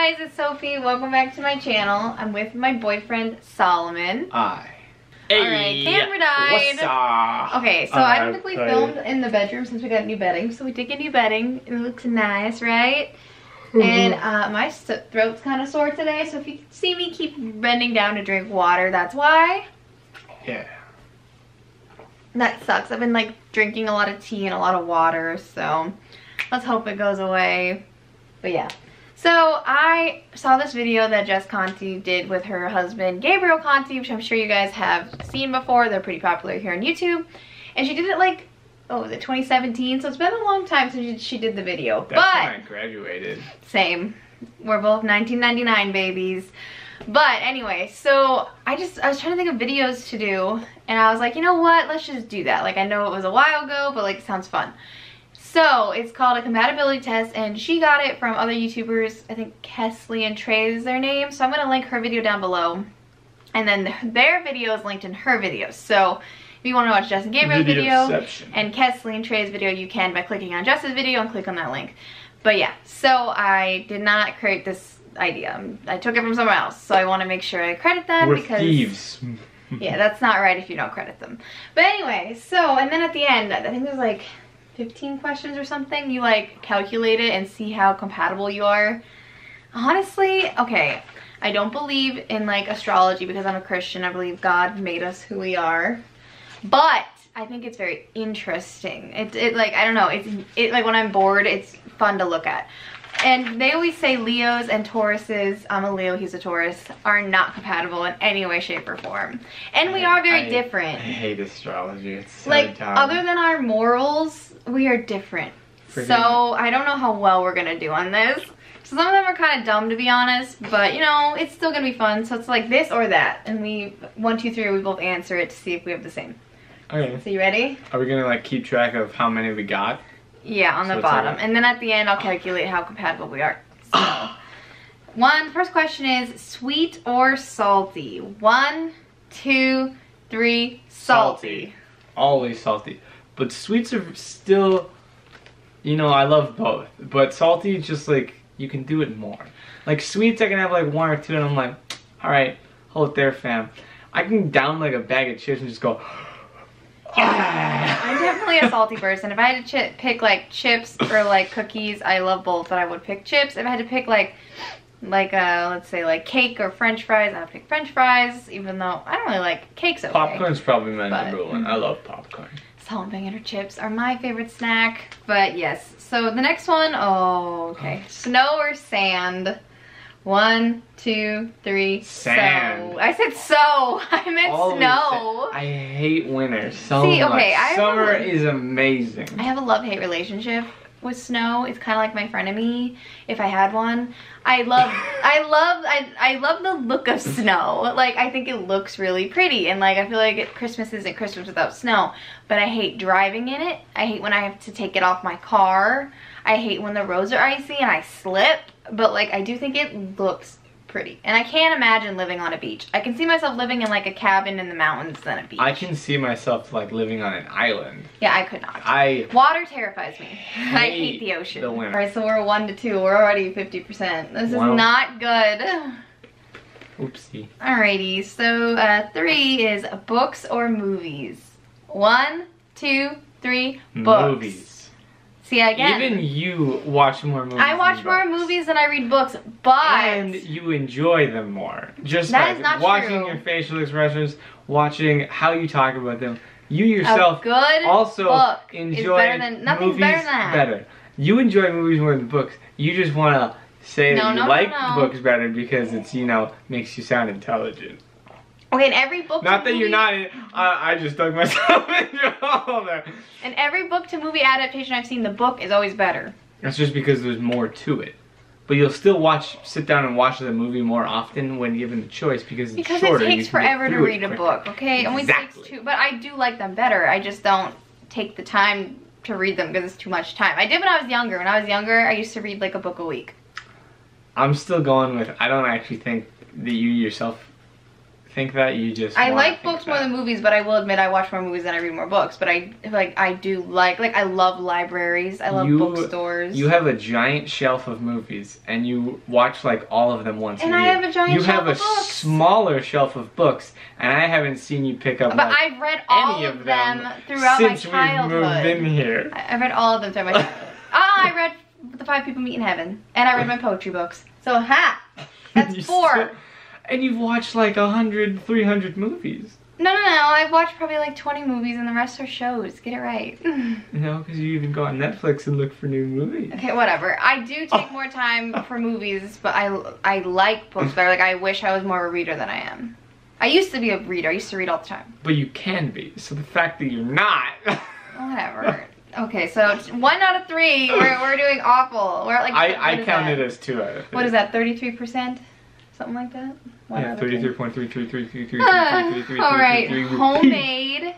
guys, it's Sophie. Welcome back to my channel. I'm with my boyfriend Solomon. Hey. Alright, camera died. What's up? Okay, so I don't think we filmed in the bedroom since we got new bedding. So we did get new bedding. It looks nice, right? And my throat's kind of sore today, so if you see me keep bending down to drink water, that's why. Yeah. That sucks. I've been like drinking a lot of tea and a lot of water, so let's hope it goes away. But yeah. So I saw this video that Jess Conte did with her husband Gabriel Conte, which I'm sure you guys have seen before. They're pretty popular here on YouTube. And she did it like, oh, was it 2017? So it's been a long time since she did the video. That's when I graduated. Same. We're both 1999 babies. But anyway, so I was trying to think of videos to do, and I was like, you know what, let's just do that. Like, I know it was a while ago, but like, it sounds fun. So it's called a compatibility test, and she got it from other YouTubers. I think Kesley and Trey is their name. So I'm going to link her video down below, and then their video is linked in her video. So if you want to watch Jess and Gabriel's video and Kesley and Trey's video, you can by clicking on Jess's video and click on that link. But yeah, so I did not create this idea. I took it from somewhere else, so I want to make sure I credit them. We're because thieves. Yeah, that's not right if you don't credit them. But anyway, so and then at the end, I think there's like 15 questions or something. You like calculate it and see how compatible you are. Honestly, okay, I don't believe in like astrology because I'm a Christian. I believe God made us who we are, but I think it's very interesting. It like, I don't know, it like when I'm bored, it's fun to look at. And they always say Leos and Tauruses, I'm a Leo, he's a Taurus, are not compatible in any way, shape, or form. And we are very different. I hate astrology. It's so like, dumb. Other than our morals, we are different. So I don't know how well we're going to do on this. So some of them are kind of dumb, to be honest, but you know, it's still going to be fun. So it's like this or that. And we, 1, 2, 3, we both answer it to see if we have the same. Okay. So you ready? Are we going to like keep track of how many we got? Yeah, on the bottom. And then at the end, I'll calculate how compatible we are. So, first question is sweet or salty? 1, 2, 3, salty. Always salty. But sweets are still, you know, I love both. But salty is just like, you can do it more. Like sweets, I can have like 1 or 2, and I'm like, all right, hold it there, fam. I can down like a bag of chips and just go, yeah. I'm definitely a salty person. If I had to pick like chips or like cookies, I love both, but I would pick chips. If I had to pick like let's say like cake or French fries, I would pick French fries, even though I don't really like cakes. Okay. Popcorn's probably my number one. I love popcorn. Salt and vinegar chips are my favorite snack, but yes. So the next one, oh, okay. Snow or sand? 1, 2, 3, sand. So. I said so. I meant always snow. I hate winter so much. Okay, summer is amazing. I have a love-hate relationship with snow. It's kind of like my frenemy, if I had one. I love the look of snow. Like, I think it looks really pretty, and like I feel like Christmas isn't Christmas without snow. But I hate driving in it. I hate when I have to take it off my car. I hate when the roads are icy and I slip. But like, I do think it looks pretty, and I can't imagine living on a beach. I can see myself living in like a cabin in the mountains than a beach. I can see myself like living on an island. Yeah, I could not. Water terrifies me. I hate the ocean. All right, so we're 1 to 2. We're already 50%. This is not good. Oopsie. Alrighty, so 3 is books or movies. 1, 2, 3, books. Movies. See, again, even you watch more movies. I watch more movies than I read books, but and you enjoy them more. Just that is not watching true. Your facial expressions, watching how you talk about them. You yourself also enjoy better than, movies better, than that. Better. You enjoy movies more than books. You just want to say that you like books better because it's, you know, makes you sound intelligent. Okay, and every book to movie... Not that you're not... I just dug myself into all that. And every book to movie adaptation I've seen, the book is always better. That's just because there's more to it. But you'll still sit down and watch the movie more often when given the choice because it's shorter. Because it takes forever to read a book, okay? Exactly. It only takes 2, but I do like them better. I just don't take the time to read them because it's too much time. I did when I was younger. When I was younger, I used to read like a book a week. I'm still going with... I don't actually think that you yourself... think that you just I like books more than movies, but I will admit I watch more movies than I read more books. But I do like I love libraries. I love bookstores. You have a giant shelf of movies, and you watch like all of them once. And a year. I have a giant shelf of books. You have a smaller shelf of books, and I haven't seen you pick up. But like, I've read all of them throughout my childhood. Since we moved in here, I've read all of them throughout my childhood. I read The Five People Meet in Heaven, and I read my poetry books. So that's four. And you've watched like 100, 300 movies. No. I've watched probably like 20 movies and the rest are shows. Get it right. No, because you even go on Netflix and look for new movies. Okay, whatever. I do take more time for movies, but I like books better. Like, I wish I was more of a reader than I am. I used to be a reader. I used to read all the time. But you can be. So the fact that you're not. Whatever. Okay, so 1 out of 3. We're doing awful. We're at like. I counted as 2 out of 3. What is that? 33%. Something like that? Yeah, 33.33333333. Alright, homemade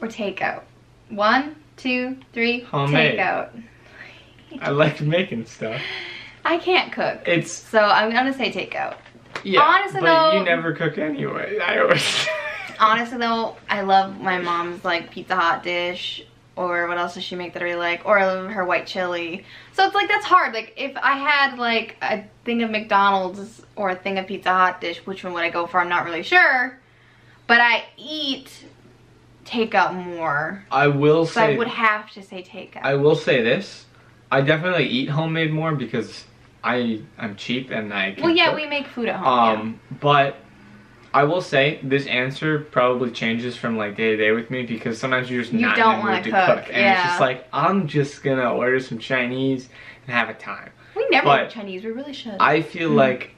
or takeout? 1, 2, 3, takeout. I like making stuff. I can't cook. So I'm gonna say takeout. Yeah, honestly, but you never cook anyway. I always. Honestly though, I love my mom's like Pizza Hut dish. Or what else does she make that I really like? Or her white chili. So it's like, that's hard. Like, if I had like a thing of McDonald's or a thing of Pizza Hut dish, which one would I go for? I'm not really sure. But I eat takeout more. I will say. So I would have to say takeout. I will say this. I definitely eat homemade more because I'm cheap and I can cook. We make food at home. But I will say this answer probably changes from like day to day with me because sometimes you're just not in the mood to cook. And it's just like, I'm just gonna order some Chinese and have a time. We never eat Chinese, we really should. I feel like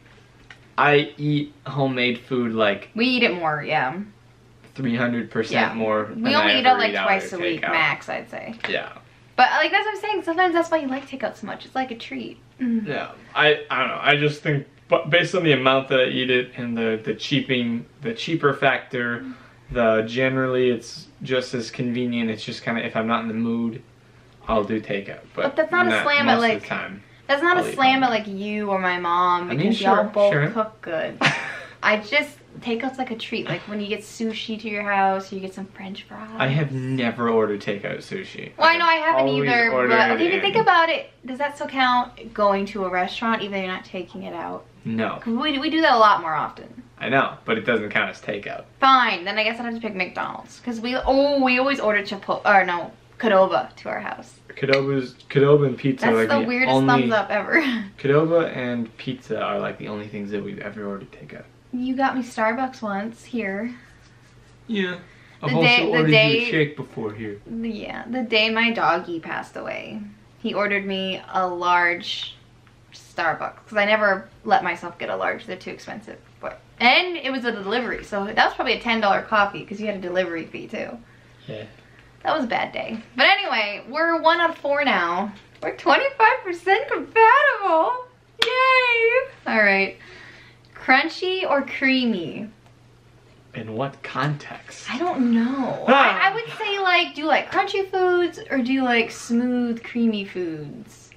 I eat homemade food like. We eat it more, 300% more. We only eat it like twice a week max, I'd say. Yeah. But like, that's what I'm saying, sometimes that's why you like takeout so much. It's like a treat. Yeah, I don't know, I just think. But based on the amount that I eat it and the cheaper factor, generally it's just as convenient. It's just kind of, if I'm not in the mood, I'll do takeout. But that's not a slam at like you or my mom because y'all both cook good. I just takeout's like a treat. Like when you get sushi to your house, you get some French fries. I have never ordered takeout sushi. Well, I know I haven't either. But if you think about it, does that still count going to a restaurant even though you're not taking it out? No. We do that a lot more often. I know, but it doesn't count as takeout. Fine, then I guess I'd have to pick McDonald's. Because we always order Chipotle, or no, Córdoba to our house. Córdoba and pizza are like the weirdest thumbs up ever. Córdoba and pizza are like the only things that we've ever ordered takeout. You got me Starbucks once, here. Yeah, I've also ordered you a shake before here. Yeah, the day my doggy passed away, he ordered me a large Starbucks because I never let myself get a large. They're too expensive. And it was a delivery, so that was probably a $10 coffee because you had a delivery fee too. Yeah. That was a bad day. But anyway, we're 1 out of 4 now. We're 25% compatible. Yay! All right. Crunchy or creamy? In what context? I don't know. I would say like, do you like crunchy foods or do you like smooth, creamy foods?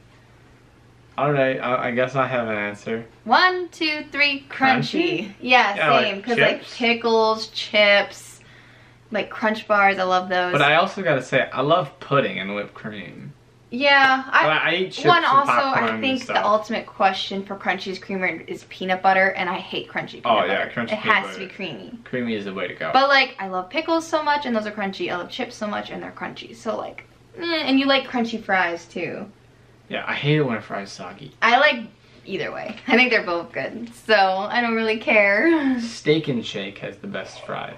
Alright, I guess I have an answer. 1, 2, 3, crunchy. Yeah, same. Because like pickles, chips, like crunch bars, I love those. But I also gotta say, I love pudding and whipped cream. Yeah, I eat chips and popcorn and stuff. I think the ultimate question for crunchy creamer is peanut butter, and I hate crunchy peanut butter. Oh yeah, crunchy peanut butter. It has to be creamy. Creamy is the way to go. But like, I love pickles so much, and those are crunchy. I love chips so much, and they're crunchy. So like, and you like crunchy fries too. Yeah, I hate it when a fry is soggy. I like either way. I think they're both good, so I don't really care. Steak and Shake has the best fries.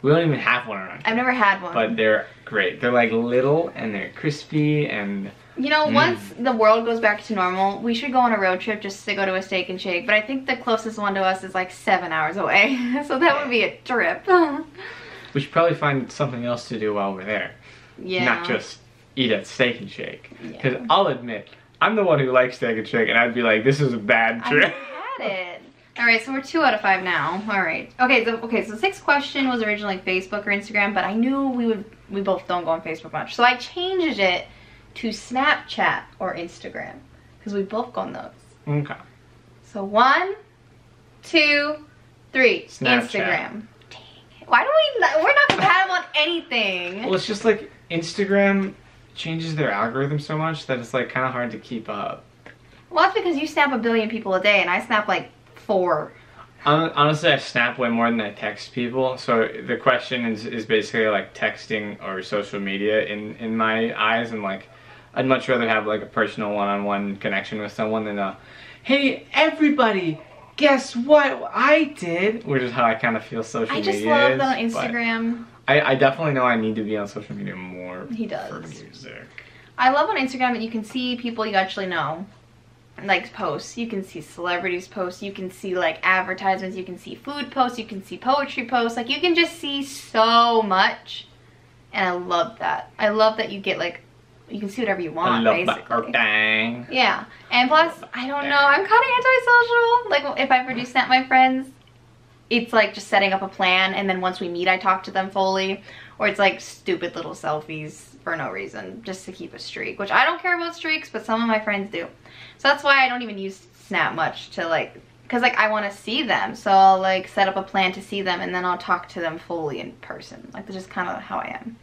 We don't even have one around here. I've never had one. But they're great. They're like little and they're crispy and... You know, once the world goes back to normal, we should go on a road trip just to go to a Steak and Shake, but I think the closest one to us is like 7 hours away, so that would be a trip. We should probably find something else to do while we're there. Yeah. Not just... eat at Steak and Shake. Because I'll admit, I'm the one who likes Steak and Shake, and I'd be like, this is a bad trip. I had it. Alright, so we're 2 out of 5 now. Alright. Okay, so 6th question was originally Facebook or Instagram, but I knew we both don't go on Facebook much. So I changed it to Snapchat or Instagram. Because we both go on those. Okay. So 1, 2, 3. Snapchat. Instagram. Dang it. Why don't we? We're not compatible on anything. Well, it's just like Instagram changes their algorithm so much that it's like kind of hard to keep up. Well, that's because you snap a billion people a day and I snap like 4. Honestly, I snap way more than I text people. So the question is basically like texting or social media in my eyes. And like, I'd much rather have like a personal one-on-one connection with someone than a, hey, everybody, guess what I did? Which is how I kind of feel social media is. I just love that on Instagram. I definitely know I need to be on social media more for music. I love on Instagram that you can see people you actually know. Like posts, you can see celebrities posts, you can see like advertisements, you can see food posts, you can see poetry posts, like you can just see so much, and I love that. I love that you get like, you can see whatever you want, basically. Dang. Yeah, and plus, I don't know, I'm kind of antisocial. Like if I ever do snap my friends, it's like just setting up a plan, and then once we meet, I talk to them fully, or it's like stupid little selfies for no reason, just to keep a streak, which I don't care about streaks, but some of my friends do. So that's why I don't even use Snap much to like, cause like I want to see them, so I'll like set up a plan to see them and then I'll talk to them fully in person. Like that's just kind of how I am.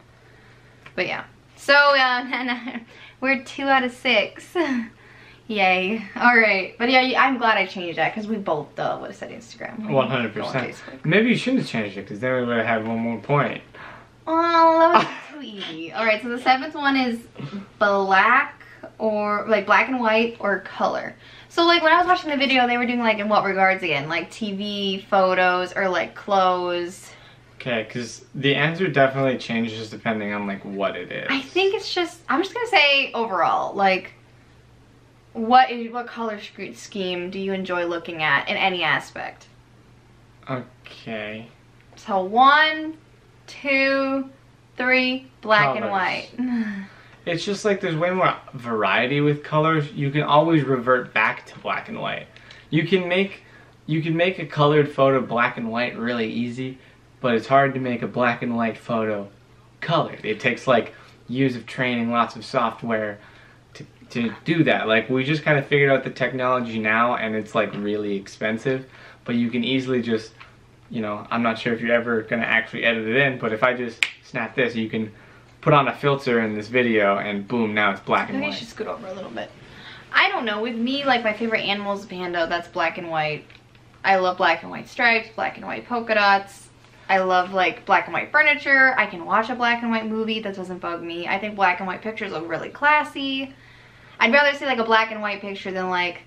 But yeah, so we're 2 out of 6. Yay. All right. But yeah, I'm glad I changed that because we both would have said Instagram. 100%. Maybe you shouldn't have changed it because then we would have had one more point. Oh, that was too easy. All right, so the 7th one is black or like black and white or color. So like when I was watching the video, they were doing like in what regards again? Like TV, photos, or like clothes. Okay, because the answer definitely changes depending on like what it is. I think it's just, I'm just going to say overall, like what color scheme do you enjoy looking at in any aspect? Okay. So 1, 2, 3, black colors. And white. It's just like there's way more variety with colors. You can always revert back to black and white. You can make a colored photo black and white really easy, but it's hard to make a black and white photo colored. It takes like years of training, lots of software to do that. Like we just kind of figured out the technology now and it's like really expensive, but you can easily just, you know, I'm not sure if you're ever going to actually edit it in, but if I just snap this, you can put on a filter in this video and boom, now it's black and white. I should scoot over a little bit. I don't know, with me, like my favorite animal is a panda, that's black and white. I love black and white stripes, black and white polka dots. I love like black and white furniture. I can watch a black and white movie, that doesn't bug me. I think black and white pictures look really classy. I'd rather see like a black and white picture than like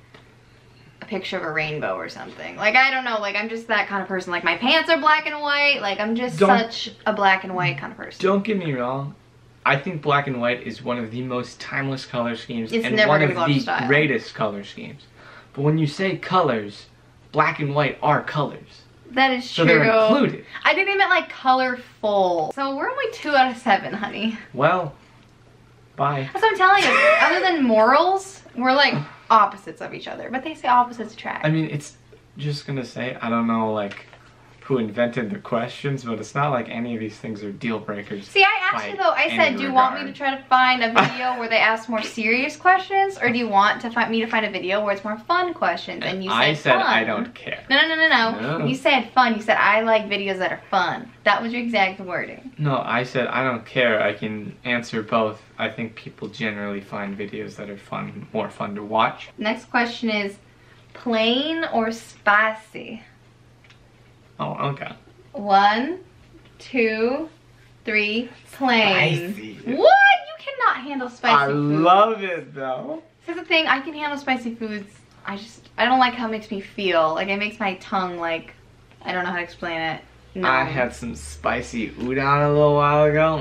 a picture of a rainbow or something. Like I don't know, like I'm just that kind of person. Like my pants are black and white, like I'm just such a black and white kind of person. Don't get me wrong, I think black and white is one of the most timeless color schemes and one of the greatest color schemes. But when you say colors, black and white are colors. That is true. So they're included. I think they meant like colorful. So we're only 2 out of 7, honey. Well, bye. That's what I'm telling you. Other than morals, we're like opposites of each other, but they say opposites attract. I mean, it's just gonna say, I don't know like who invented the questions, but it's not like any of these things are deal breakers. See, I asked you though, I said, do you want me to try to find a video where they ask more serious questions, or do you want to find me to find a video where it's more fun questions? And you said I said fun. I don't care. No. You said fun. You said I like videos that are fun. That was your exact wording. No, I said I don't care. I can answer both. I think people generally find videos that are fun, more fun to watch. Next question is plain or spicy? Oh, okay. 1, 2, 3, plain. Spicy. What? You cannot handle spicy food. I love it though. This is the thing, I can handle spicy foods. I don't like how it makes me feel. Like it makes my tongue like, I don't know how to explain it. No. I had some spicy udon a little while ago.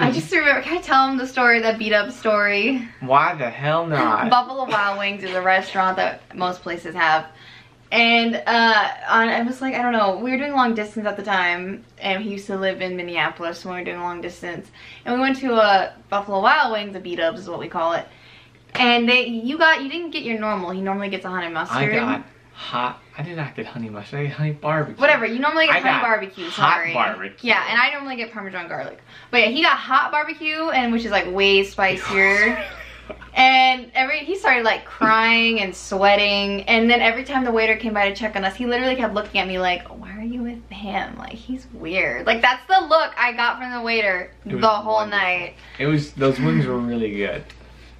I just remember, can I tell them the story, that beat up story? Why the hell not? Buffalo Wild Wings is a restaurant that most places have. And I was like, I don't know, we were doing long distance at the time, and he used to live in Minneapolis when we were doing long distance. And we went to a Buffalo Wild Wings, a beat-up is what we call it. And you didn't get your normal, he normally gets a honey mustard. I did not get honey mustard, I got honey barbecue. Whatever, you normally get honey barbecue, sorry. Hot barbecue. Yeah, and I normally get Parmesan garlic. But yeah, he got hot barbecue, and which is like way spicier. And he started like crying and sweating, and then every time the waiter came by to check on us, he literally kept looking at me like, why are you with him? Like, he's weird. Like, that's the look I got from the waiter the whole night. It was, those wings were really good.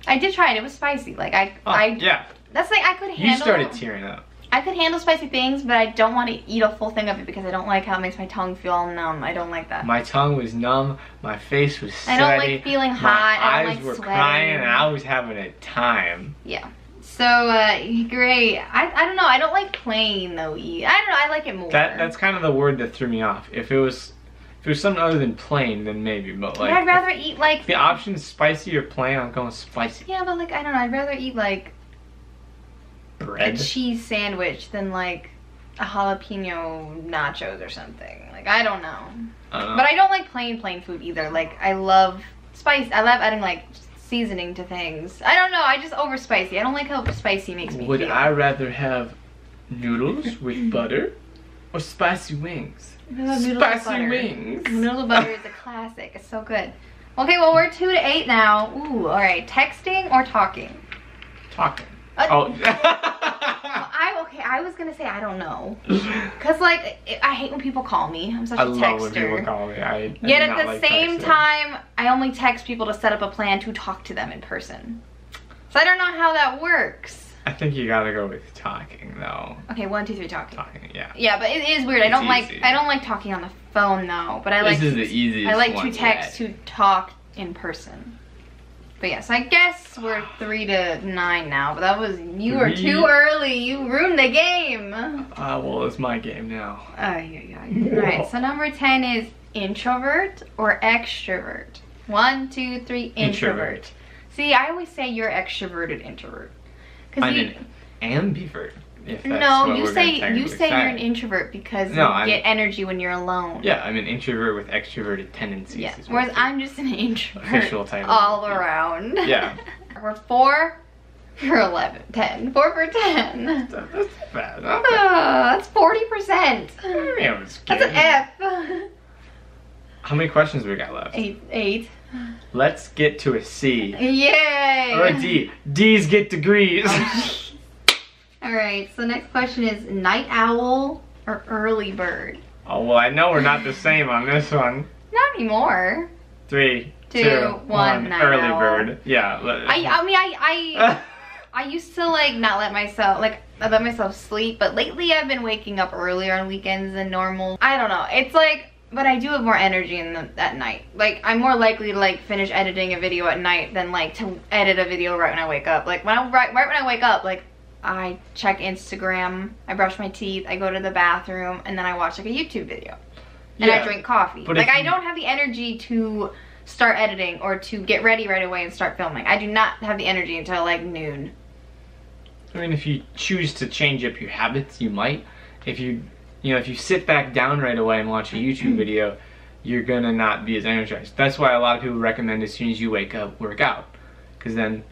I did try it. It was spicy. Like, yeah. That's like, I could handle. You started tearing up. I could handle spicy things, but I don't want to eat a full thing of it because I don't like how it makes my tongue feel all numb. I don't like that. My tongue was numb. My face was sweaty. I don't like feeling hot. My eyes were crying, and I was having a time. Yeah. So, great. I don't know. I don't like plain, though, eat. I don't know. I like it more. That's kind of the word that threw me off. If it was something other than plain, then maybe, but like... Yeah, I'd rather eat, like... If the option's spicy or plain, I'm going spicy. Yeah, but like, I don't know. I'd rather eat, like... bread. A cheese sandwich than like a jalapeno nachos or something. Like, I don't know. But I don't like plain food either. Like, I love spice. I love adding like seasoning to things. I don't know. I just over spicy. I don't like how spicy makes me feel. Would I rather have noodles with butter or spicy wings? Spicy wings. Noodle butter is a classic. It's so good. Okay, well, we're 2 to 8 now. Ooh, all right. Texting or talking? Talking. Oh. I was gonna say I don't know, cause like I hate when people call me. I'm such a texter. I love when people call me. Yet at the same time, I only text people to set up a plan to talk to them in person. So I don't know how that works. I think you gotta go with talking though. Okay, 1, 2, 3, talking. Talking, yeah. Yeah, but it is weird. It's I don't like talking on the phone though. But I like. This is the easiest. I like to text to talk in person. But yes, I guess we're 3 to 9 now. But that was, you were too early. You ruined the game. Well, it's my game now. Oh, yeah. All right, so number 10 is introvert or extrovert. 1, 2, 3, introvert. See, I always say you're extroverted introvert. I'm an ambivert. If that's you say you're an introvert because you get energy when you're alone. Yeah, I'm an introvert with extroverted tendencies. Yeah. Whereas I'm just an introvert official type all around. Yeah. We're 4 for 11, 10. 4 for 10. That's bad. Not bad. That's 40%. I mean, I'm scared. That's an F. How many questions we got left? 8. Let's get to a C. Yay! Or a D. D's get degrees. Alright, so next question is night owl or early bird? Oh, well, I know we're not the same on this one. Not anymore. 3, 2, 1, night early owl. Bird. Yeah. I mean, I used to, like, not let myself, like, I let myself sleep, but lately I've been waking up earlier on weekends than normal. I don't know. It's like, but I do have more energy at night. Like, I'm more likely to, like, finish editing a video at night than, like, to edit a video right when I wake up. Like, when I, right when I wake up, like, I check Instagram, I brush my teeth, I go to the bathroom, and then I watch like a YouTube video. And I drink coffee. But like, I don't have the energy to start editing or to get ready right away and start filming. I do not have the energy until like noon. I mean, if you choose to change up your habits, you might. If you sit back down right away and watch a YouTube video, you're gonna not be as energized. That's why a lot of people recommend as soon as you wake up, work out. Because then,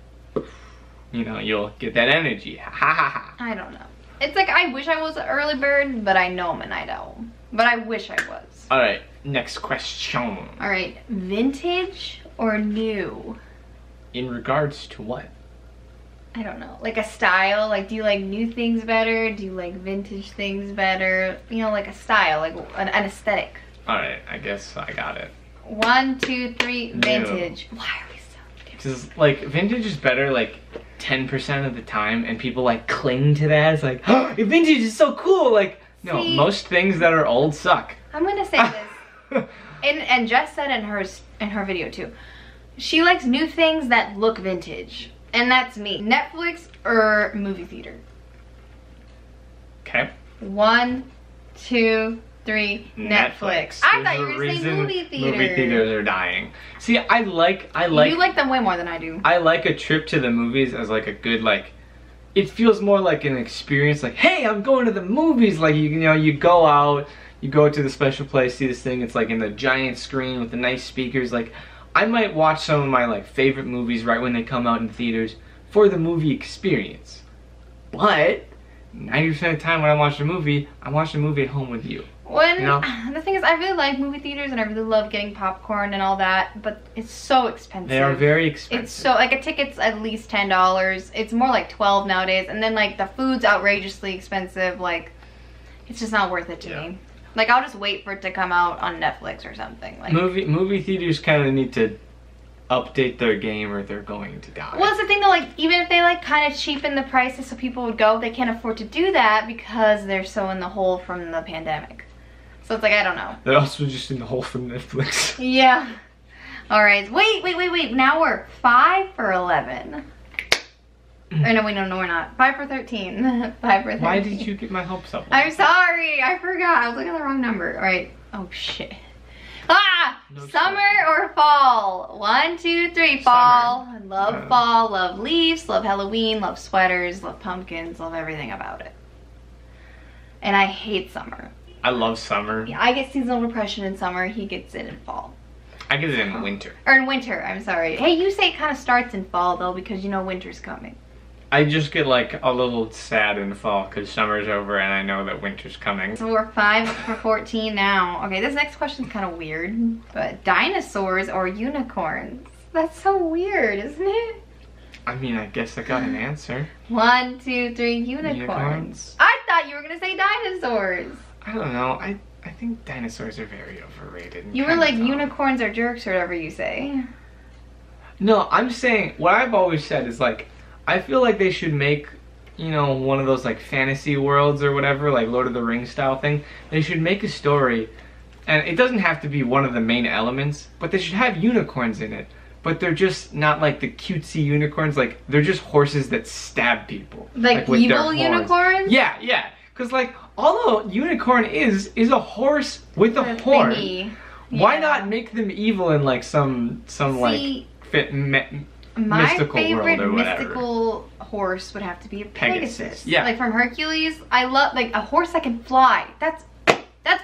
you know, you'll get that energy. I don't know. It's like, I wish I was an early bird, but I know I'm a night owl. But I wish I was. All right, next question. All right, vintage or new? In regards to what? I don't know. Like a style? Like, do you like new things better? Do you like vintage things better? You know, like a style, like an aesthetic. All right, I guess I got it. 1, 2, 3, vintage. New. Why are we so different? Because, like, vintage is better, like, 10% of the time, and people like cling to that. It's like, oh, vintage is so cool. Like, no, most things that are old suck. I'm gonna say this, and Jess said in her video too, she likes new things that look vintage, and that's me. Netflix or movie theater? Okay. 1, 2, 3, Netflix. I thought you were going to say movie theaters. Movie theaters are dying. See, I like... You like them way more than I do. I like a trip to the movies as like a good, like... It feels more like an experience, like, hey, I'm going to the movies. Like, you know, you go out, you go to the special place, see this thing. It's like in the giant screen with the nice speakers. Like, I might watch some of my, like, favorite movies right when they come out in theaters for the movie experience. But... 90% of the time when I watch a movie, I'm watching a movie at home with you. When, you know? The thing is, I really like movie theaters and I really love getting popcorn and all that, but it's so expensive. They are very expensive. It's so, like, a ticket's at least $10. It's more like $12 nowadays. And then, like, the food's outrageously expensive. Like, it's just not worth it to me. Like, I'll just wait for it to come out on Netflix or something. Like, movie theaters kind of need to update their game or they're going to die. Well, that's the thing though, like, even if they, like, kind of cheapen the prices so people would go, they can't afford to do that because they're so in the hole from the pandemic. So it's like, I don't know. They're also just in the hole from Netflix. Yeah. All right. Wait. Now we're 5 for 11. Or no, wait, no, we're not. 5 for 13. 5 for 13. Why did you get my hopes up? I'm sorry. I forgot. I was looking at the wrong number. All right. Oh, shit. Ah! No summer or fall? 1, 2, 3. Fall. Summer. Love fall. Love leaves. Love Halloween. Love sweaters. Love pumpkins. Love everything about it. And I hate summer. I love summer. Yeah, I get seasonal depression in summer. He gets it in fall. I get it in winter. Or in winter, I'm sorry. Hey, you say it kind of starts in fall, though, because you know winter's coming. I just get, like, a little sad in fall because summer's over and I know that winter's coming. So we're 5 for 14 now. Okay, this next question's kind of weird, but dinosaurs or unicorns? That's so weird, isn't it? I mean, I guess I got an answer. 1, 2, 3, unicorns. I thought you were going to say dinosaurs. I don't know. I think dinosaurs are very overrated. You were like, unicorns are jerks or whatever you say. No, I'm saying, what I've always said is, like, I feel like they should make, you know, one of those, like, fantasy worlds or whatever, like Lord of the Rings style thing. They should make a story, and it doesn't have to be one of the main elements, but they should have unicorns in it. But they're just not, like, the cutesy unicorns. Like, they're just horses that stab people. Like with evil unicorns? Yeah, yeah. Because, like, all a unicorn is a horse with a horn. Yeah. Why not make them evil in, like, some see, like, mystical world or whatever? My favorite mystical horse would have to be a Pegasus. Yeah. Like, from Hercules, I love, like, a horse that can fly. That's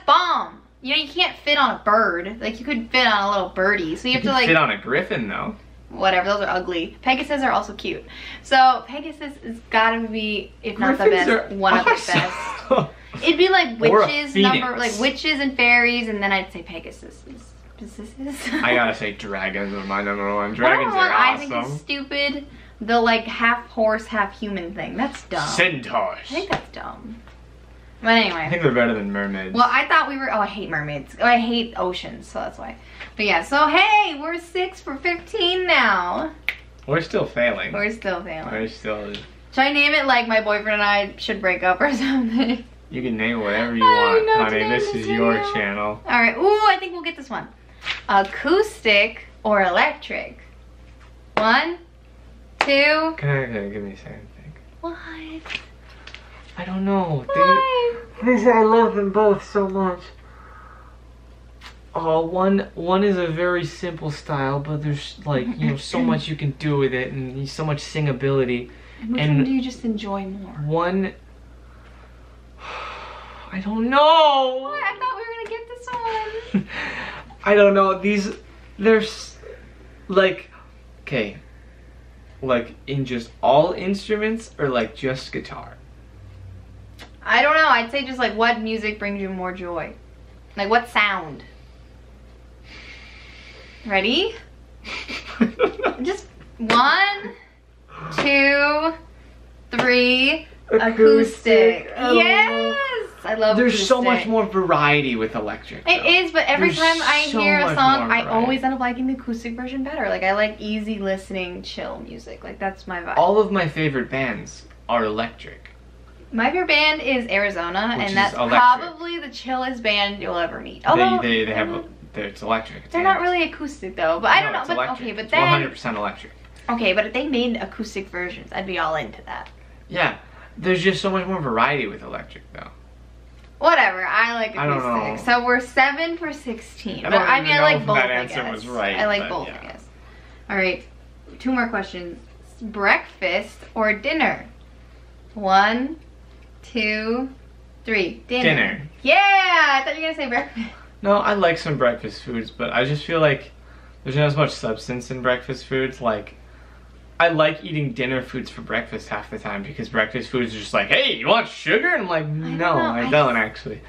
bomb. You know, you can't fit on a bird. Like, you could fit on a little birdie. So you have to, like... fit on a griffin, though. Whatever, those are ugly. Pegasus are also cute. So, Pegasus has gotta be, if not the best, one of the best. It'd be like witches, like witches and fairies, and then I'd say Pegasus. I gotta say dragons are my #1. Dragons are awesome. I think it's stupid. The, like, half horse, half human thing. That's dumb. Centaurs. I think that's dumb. But anyway. I think they're better than mermaids. Well, I thought we were... Oh, I hate mermaids. Oh, I hate oceans, so that's why. But yeah, so hey, we're 6 for 15 now. We're still failing. We're still failing. We're still... Should I name it like my boyfriend and I should break up or something? You can name whatever you want, honey. This is your channel. Alright. Ooh, I think we'll get this one. Acoustic or electric? 1, 2... Can I give me a second thing? What? I don't know. I love them both so much. One is a very simple style, but there's, like, you know, so much you can do with it and so much singability. Which one do you just enjoy more? One, I don't know. What? I thought we were gonna get this one. I don't know. There's, like, okay, like in just all instruments or like just guitar. I don't know. I'd say just, like, what music brings you more joy? Like, what sound? Ready? Just 1, 2, 3. Acoustic. Oh. Yes! I love acoustic. There's so much more variety with electric, though. It is, but every time I hear a song, I always end up liking the acoustic version better. Like, I like easy listening, chill music. Like, that's my vibe. All of my favorite bands are electric. My favorite band is Arizona, and that's probably the chillest band you'll ever meet. Although, they have it's electric. They're not really acoustic though, but I don't know. But okay, but then 100% electric. Okay, but if they made acoustic versions, I'd be all into that. Yeah, there's just so much more variety with electric though. Whatever, I like acoustic. So we're 7 for 16. But I mean, I like both. That answer was right. I like both, I guess. All right, 2 more questions: breakfast or dinner? 1, 2, 3. Dinner. Yeah! I thought you were going to say breakfast. No, I like some breakfast foods, but I just feel like there's not as much substance in breakfast foods. Like, I like eating dinner foods for breakfast half the time because breakfast foods are just like, hey, you want sugar? And I'm like, no, I don't actually.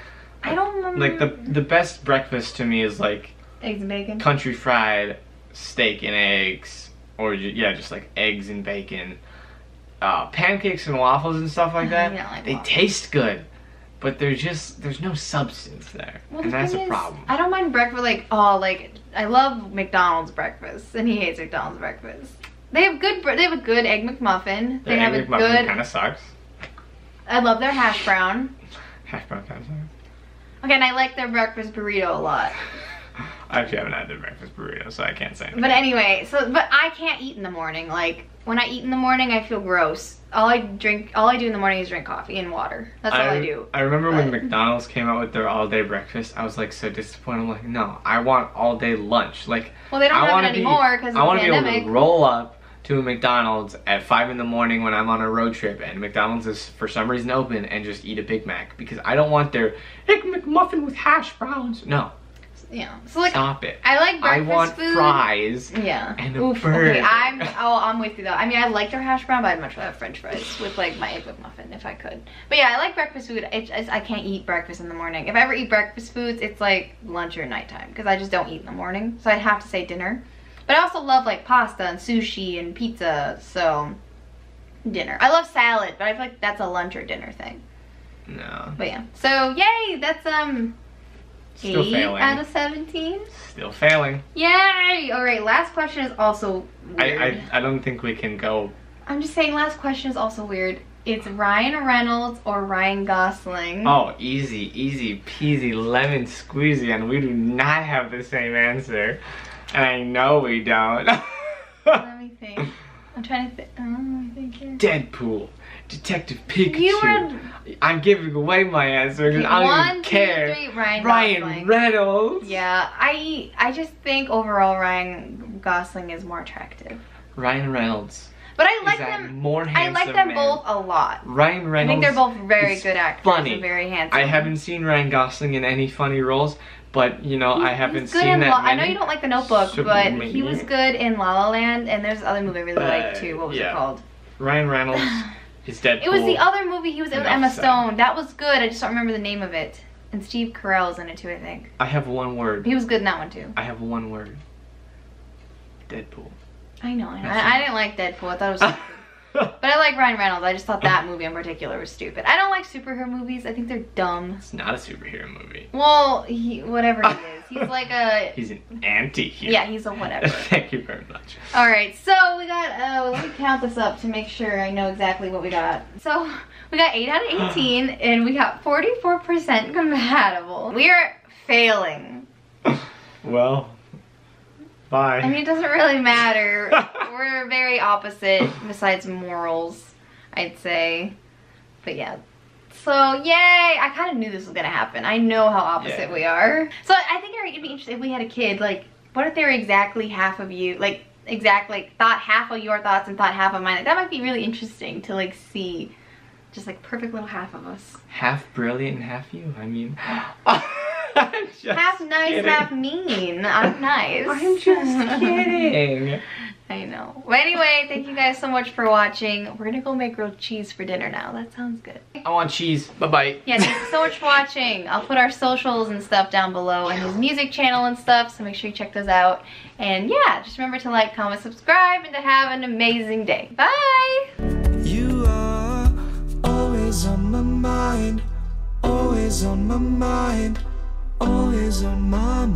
I don't remember. Like the best breakfast to me is like eggs and bacon, country fried steak and eggs, or yeah, just like eggs and bacon, pancakes and waffles and stuff like that. Like they taste good, but they're just there's no substance there, well, and that's a problem. I don't mind breakfast like I love McDonald's breakfast, and he hates McDonald's breakfast. They have good. They have a good egg McMuffin. They have a good. Kind of sucks. I love their hash brown. Hash brown kind of sucks. Okay, and I like their breakfast burrito a lot. I actually haven't had their breakfast burrito, so I can't say anything. But anyway, so but I can't eat in the morning. Like when I eat in the morning, I feel gross. All I do in the morning is drink coffee and water. That's all I do. I remember when McDonald's came out with their all-day breakfast, I was like so disappointed. I'm like, no, I want all-day lunch. Like, well, they don't have it anymore because of the pandemic. I want to be able to roll up to a McDonald's at 5 in the morning when I'm on a road trip and McDonald's is for some reason open and just eat a Big Mac because I don't want their Egg McMuffin with hash browns. No. Yeah. So like, stop it. I like breakfast food. I want fries. Yeah. And a burger. Okay, I'm with you though. I mean, I like their hash brown, but I'd much rather have French fries with like my Egg McMuffin if I could. But yeah, I like breakfast food. I can't eat breakfast in the morning. If I ever eat breakfast foods, it's like lunch or nighttime because I just don't eat in the morning. So I'd have to say dinner. But I also love like pasta and sushi and pizza, so dinner. I love salad, but I feel like that's a lunch or dinner thing. No. But yeah. So yay, that's still 8 out of 17. Still failing. Yay! Alright, last question is also weird. I don't think we can go. I'm just saying last question is also weird. It's Ryan Reynolds or Ryan Gosling. Oh, easy, easy peasy lemon squeezy, and we do not have the same answer. And I know we don't. Let me think. I'm trying to think. Deadpool. Detective Pikachu. I'm giving away my answer because I don't care. 1, 2, 3, Ryan Reynolds. Yeah, I just think overall Ryan Gosling is more attractive. Ryan Reynolds. But I like them. More handsome I like them both a lot. Ryan Reynolds. I think they're both very good actors. Funny. And very handsome. I haven't seen Ryan Gosling in any funny roles. But, you know, I haven't seen that many. I know you don't like The Notebook, but he was good in La La Land, and there's another movie I really like, too. What was it called? Ryan Reynolds is Deadpool. It was the other movie he was in with Emma Stone. That was good. I just don't remember the name of it. And Steve Carell is in it, too, I think. I have one word. He was good in that one, too. I have one word. Deadpool. I know. I didn't like Deadpool. I thought it was stupid. But I like Ryan Reynolds. I just thought that movie in particular was stupid. I don't like superhero movies. I think they're dumb. It's not a superhero movie. Well, whatever he is. He's like a... He's an anti-hero. Yeah, he's a whatever. Thank you very much. All right, so we got... let me count this up to make sure I know exactly what we got. So we got 8 out of 18, and we got 44% compatible. We are failing. Well... Bye. I mean, it doesn't really matter. We're very opposite, besides morals, I'd say. But yeah. So, yay! I kind of knew this was going to happen. I know how opposite we are. So, I think it would be interesting if we had a kid. Like, what if they were exactly half of you? Like, exactly, like, thought half of your thoughts and thought half of mine. Like, that might be really interesting to, like, see. Just, like, perfect little half of us. Half brilliant and half you. I mean... Half nice, half mean. I'm nice. I'm just kidding. I know. But anyway, thank you guys so much for watching. We're gonna go make grilled cheese for dinner now. That sounds good. I want cheese. Bye-bye. Yeah, thank you so much for watching. I'll put our socials and stuff down below and his music channel and stuff, so make sure you check those out. And yeah, just remember to like, comment, subscribe, and to have an amazing day. Bye! You are always on my mind. Always on my mind. Always on my mind.